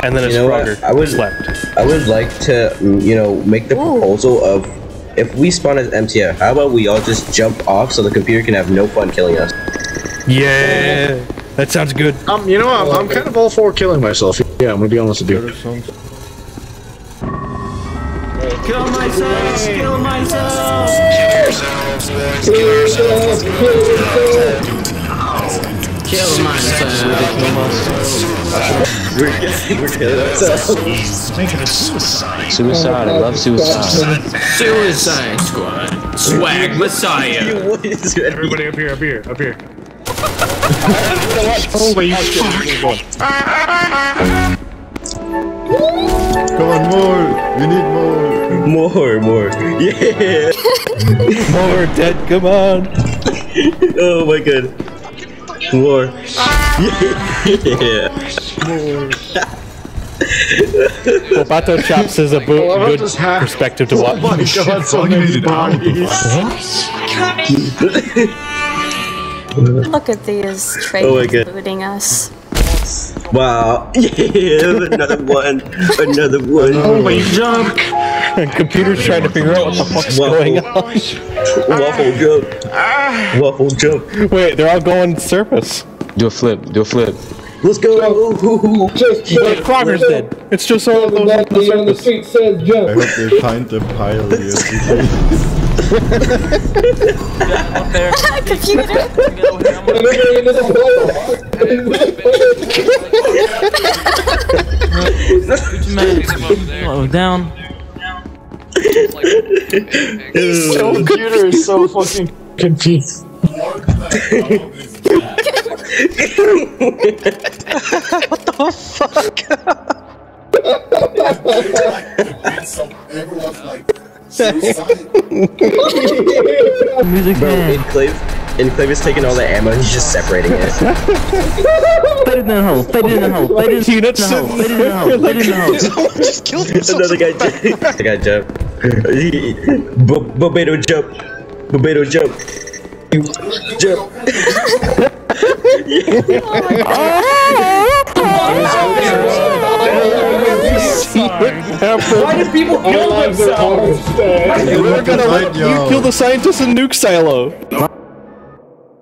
And then it's Frogger. I would like to, make the proposal of, if we spawn as MTF, how about we all just jump off so the computer can have no fun killing us? Yeah, that sounds good. I'm kind of all for killing myself. Yeah, I'm gonna be honest with you. Kill myself! Kill myself! Kill yourselves! Kill yourselves! Kill myself! We're killing ourselves. Thinking of suicide. Suicide. I love suicide. Suicide Squad. Swag Messiah. Everybody up here. Up here. Up here. Holy fuck! Come on, more. We need more. More, more. Yeah. More, Ted. Come on. Oh my god. More. Yeah. The Battle Traps is a good perspective to watch. Oh my god, so many bodies. Look at these traitors looting us. Wow. Yeah, another one. Another one. Holy junk. And computer's trying to figure out what the fuck's going on. Waffle jump. Waffle jump. Wait, they're all going surface. Do a flip. Do a flip. Let's go! Frogger's dead. It's just all those on the street says jump. I hope they find the pile here. Up there. Computer! Slow down. The computer is so fucking confused. What the fuck? Bro, Enclave is taking all the ammo and he's just separating it. Put it in the hole, put it in the hole, put it in the hole, put it in the hole, put it in the hole. Someone just killed himself. Another guy jumped. Another guy jumped. Bobato jump. Bobato jump. Jump. Why do people kill themselves? We're gonna let you kill the scientist in nuke silo.